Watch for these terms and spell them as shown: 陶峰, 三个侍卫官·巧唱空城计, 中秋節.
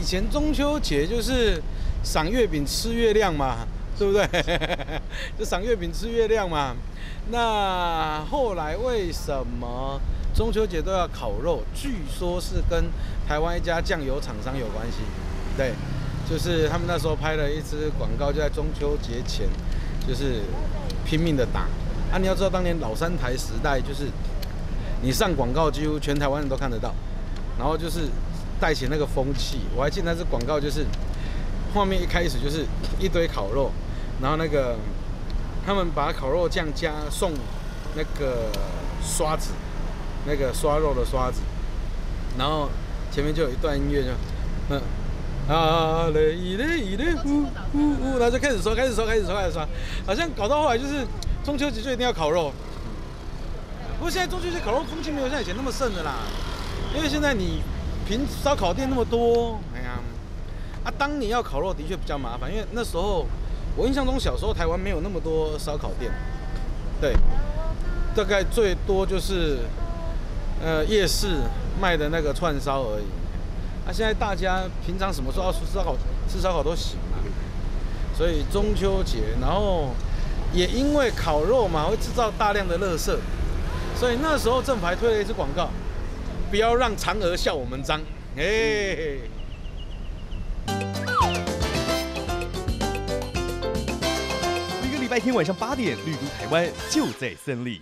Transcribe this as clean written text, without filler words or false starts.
以前中秋节就是赏月饼、吃月亮嘛，对不对？就赏月饼、吃月亮嘛。那后来为什么中秋节都要烤肉？据说是跟台湾一家酱油厂商有关系。对，就是他们那时候拍了一支广告，就在中秋节前，就是拼命的打。啊，你要知道，当年老三台时代就是你上广告，几乎全台湾人都看得到。 然后就是带起那个风气，我还记得那支广告，就是画面一开始就是一堆烤肉，然后那个他们把烤肉酱加送那个刷子，那个刷肉的刷子，然后前面就有一段音乐就，啊嘞一嘞一嘞呜呜呜，然后就开始刷，好像搞到后来就是中秋节就一定要烤肉，不过现在中秋节烤肉风气没有像以前那么盛的啦。 因为现在你烧烤店那么多，哎呀，啊，当你要烤肉的确比较麻烦，因为那时候我印象中小时候台湾没有那么多烧烤店，对，大概最多就是夜市卖的那个串烧而已。啊，现在大家平常什么时候要吃烧烤都行啊，所以中秋节，然后也因为烤肉嘛会制造大量的垃圾，所以那时候政府还推了一支广告。 不要让嫦娥笑我们脏，哎。每个礼拜天晚上8点，绿都台湾就在森林。